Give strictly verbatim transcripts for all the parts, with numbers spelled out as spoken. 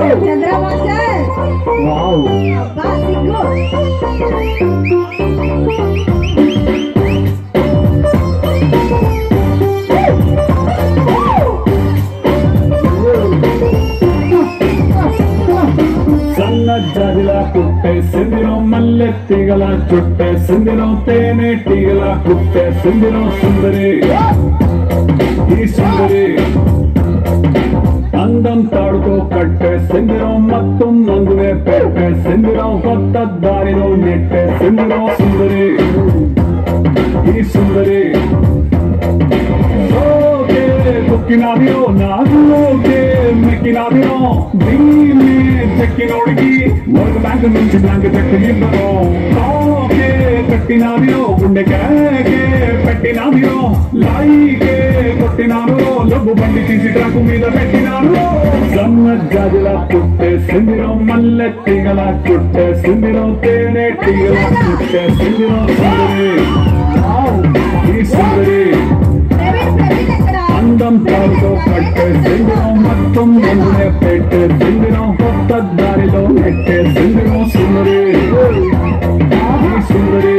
Sanna Jajila Puttesindiro mallettigala Puttesindiro tenetigala Puttesindiro Sundari ee Sundari andam taduko Puttesindiro mattum nanduve Puttesindiro hottadarino Puttesindiro Sundari ee Sundari oke kokkinaviro naaguoke mikkinaviro dinne World Bank and Ninja Blank is a clean bro. Okay, Pettinavio, Bundekake, Pettinavio, Like, Pettinavio, Lobu Banditita Kumida Pettinavio. Sanna Jajila Puttesindiro, Mallettigala, Puttesindiro, Tenetigala, Puttesindiro, Sundari, Sundari, Andam Tarko, Puttesindiro, Mattum, Puttesindiro, Darilo, Puttesindiro, Sundari, Sundari.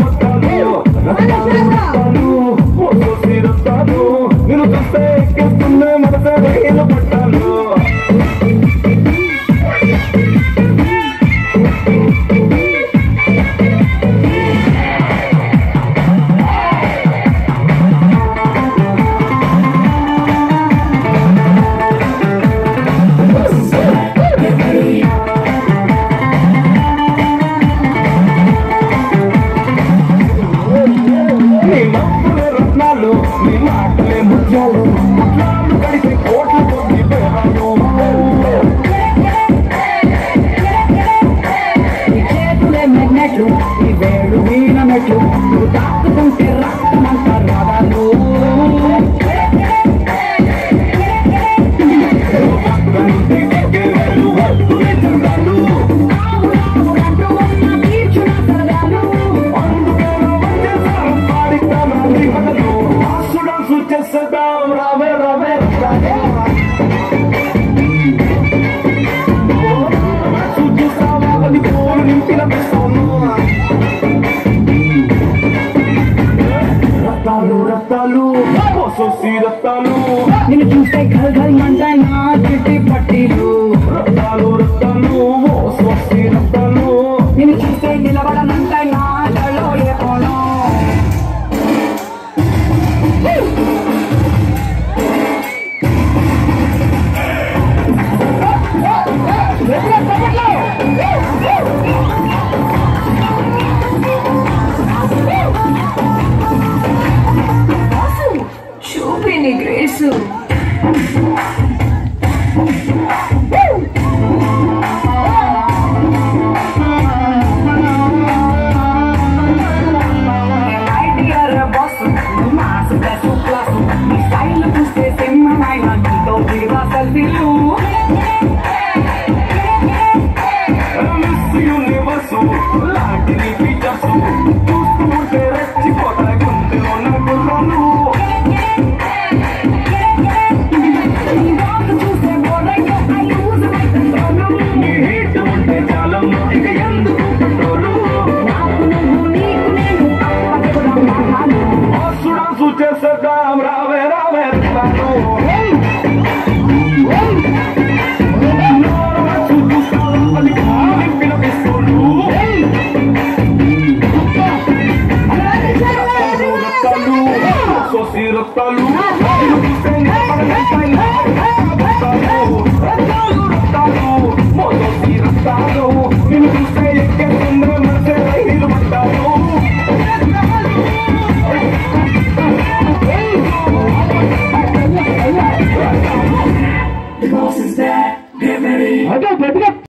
of color, the color, also see the color, you know, the fake is the name of the day, you know, the color. Grace. The boss is dead, get ready.